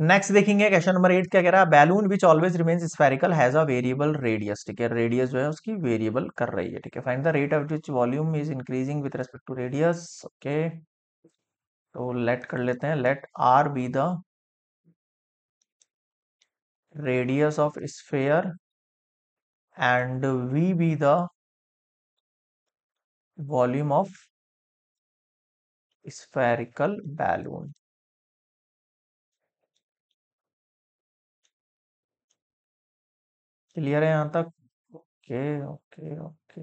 Next देखेंगे question number 8 क्या कह रहा है, balloon which always remains spherical has a variable radius. ठीक है, रेडियस जो है उसकी वेरिएबल कर रही है। ठीक है, find the rate of which volume is increasing with respect to radius. Okay, तो लेट कर लेते हैं, let are be the radius of sphere and we be the volume of spherical balloon. Clear है यहां तक? ओके ओके ओके,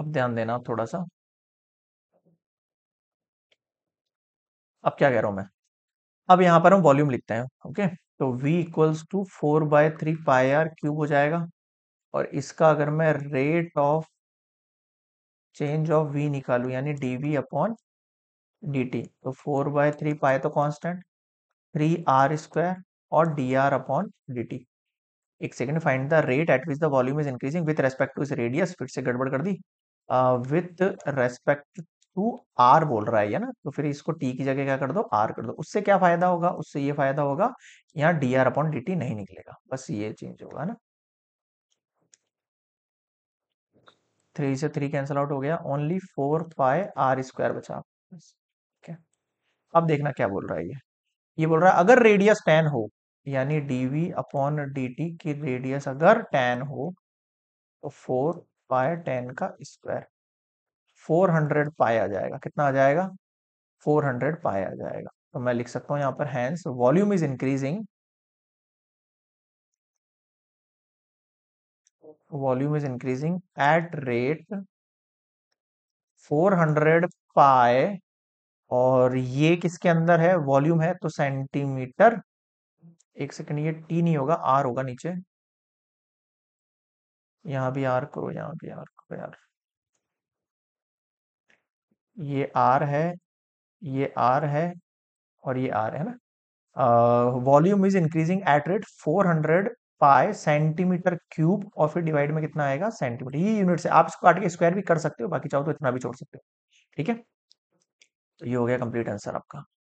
अब ध्यान देना थोड़ा सा। अब क्या कह रहा हूं मैं, अब यहां पर हम वॉल्यूम लिखते हैं। ओके, तो v इक्वल्स टू 4/3 πr³ हो जाएगा, और इसका अगर मैं rate of change of v निकालू यानी dv/dt, तो 4/3 π तो कांस्टेंट, 3r² और dr/dt। एक second, find the rate at which the volume is increasing with respect to इस रेडियस। फिर से गड़बड़ कर दी, विथ रेस्पेक्ट टू r बोल रहा है ना, तो फिर इसको t की जगह क्या कर दो, r कर दो। उससे क्या फायदा होगा, उससे ये फायदा होगा यहाँ dr/dt नहीं निकलेगा, बस ये चेंज होगा ना। 3 से 3 कैंसिल आउट हो गया, ओनली 4πr² बचा। अब देखना क्या बोल रहा है, ये बोल रहा है अगर रेडियस 10 हो यानी dv/dt की रेडियस अगर 10 हो तो 4π10² 400 π आ जाएगा। कितना आ जाएगा, 400 π आ जाएगा। तो मैं लिख सकता हूं यहां पर hence volume is increasing, volume is increasing at rate 400 π, और ये किसके अंदर है, वॉल्यूम है तो सेंटीमीटर। एक सेकंड, ये टी नहीं होगा, आर होगा नीचे। यहां भी आर करो, यहां भी आर करो यार, ये आर है, ये आर है और ये आर है ना। Volume is increasing at rate 400 π cm³ और फिर डिवाइड में कितना आएगा, सेंटीमीटर। ये यूनिट से आप इसको काट के स्क्वायर भी कर सकते हो, बाकी चाहो तो इतना भी छोड़ सकते हो। ठीक है, तो ये हो गया कंप्लीट आंसर आपका।